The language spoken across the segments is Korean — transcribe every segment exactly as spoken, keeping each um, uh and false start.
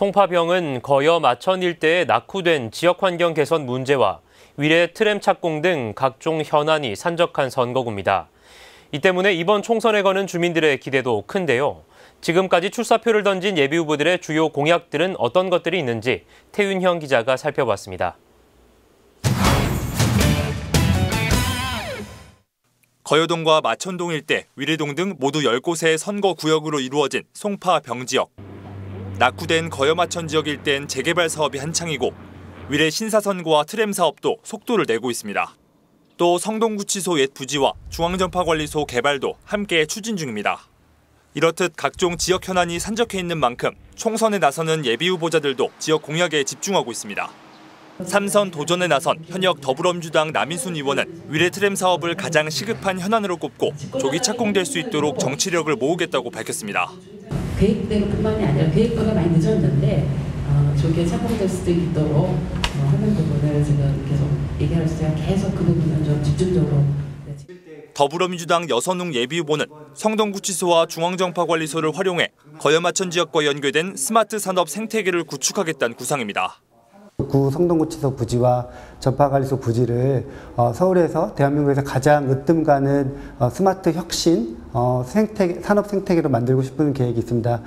송파병은 거여 마천 일대에 낙후된 지역환경 개선 문제와 위례트램 착공 등 각종 현안이 산적한 선거구입니다. 이 때문에 이번 총선에 거는 주민들의 기대도 큰데요. 지금까지 출사표를 던진 예비후보들의 주요 공약들은 어떤 것들이 있는지 태윤형 기자가 살펴봤습니다. 거여동과 마천동 일대, 위례동 등 모두 열 곳의 선거구역으로 이루어진 송파병 지역. 낙후된 거여 마천 지역 일대엔 재개발 사업이 한창이고 위례 신사선과 트램 사업도 속도를 내고 있습니다. 또 성동구치소 옛 부지와 중앙전파관리소 개발도 함께 추진 중입니다. 이렇듯 각종 지역 현안이 산적해 있는 만큼 총선에 나서는 예비후보자들도 지역 공약에 집중하고 있습니다. 삼선 도전에 나선 현역 더불어민주당 남인순 의원은 위례트램 사업을 가장 시급한 현안으로 꼽고 조기 착공될 수 있도록 정치력을 모으겠다고 밝혔습니다. 계획대로뿐만이 아니라 계획보다 많이 늦었는데 어, 조기에 착공될 수도 있도록 어, 하는 부분을 지금 계속 얘기할 수 있어요. 계속 그 부분은 좀 집중적으로. 더불어민주당 여선웅 예비후보는 성동구치소와 중앙정파관리소를 활용해 거여 마천 지역과 연계된 스마트 산업 생태계를 구축하겠다는 구상입니다. 구 성동구치소 부지와 전파관리소 부지를 서울에서 대한민국에서 가장 으뜸 가는 스마트 혁신 생태계, 산업 생태계로 만들고 싶은 계획이 있습니다.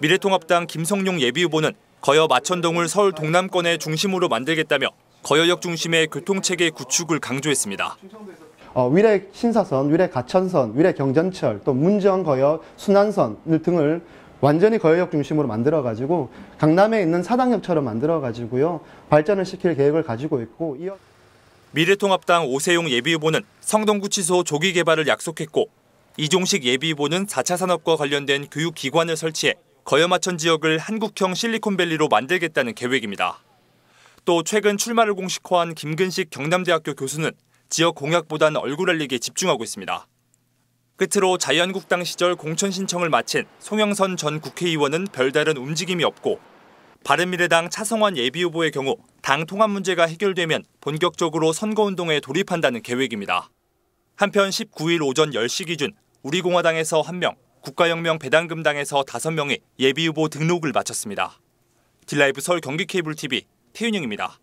미래통합당 김성용 예비후보는 거여 마천동을 서울 동남권의 중심으로 만들겠다며 거여역 중심의 교통체계 구축을 강조했습니다. 어, 위례 신사선, 위례 가천선, 위례 경전철, 또 문정 거여 순환선 등을 완전히 거여역 중심으로 만들어가지고 강남에 있는 사당역처럼 만들어가지고요. 발전을 시킬 계획을 가지고 있고. 이어... 미래통합당 오세용 예비후보는 성동구치소 조기 개발을 약속했고 이종식 예비후보는 사 차 산업과 관련된 교육기관을 설치해 거여 마천 지역을 한국형 실리콘밸리로 만들겠다는 계획입니다. 또 최근 출마를 공식화한 김근식 경남대학교 교수는 지역 공약보단 얼굴 알리기에 집중하고 있습니다. 끝으로 자유한국당 시절 공천 신청을 마친 송영선 전 국회의원은 별다른 움직임이 없고 바른미래당 차성환 예비후보의 경우 당 통합 문제가 해결되면 본격적으로 선거운동에 돌입한다는 계획입니다. 한편 십구 일 오전 열 시 기준 우리공화당에서 한 명, 국가혁명배당금당에서 다섯 명이 예비후보 등록을 마쳤습니다. 딜라이브 서울경기케이블티비 태윤형입니다.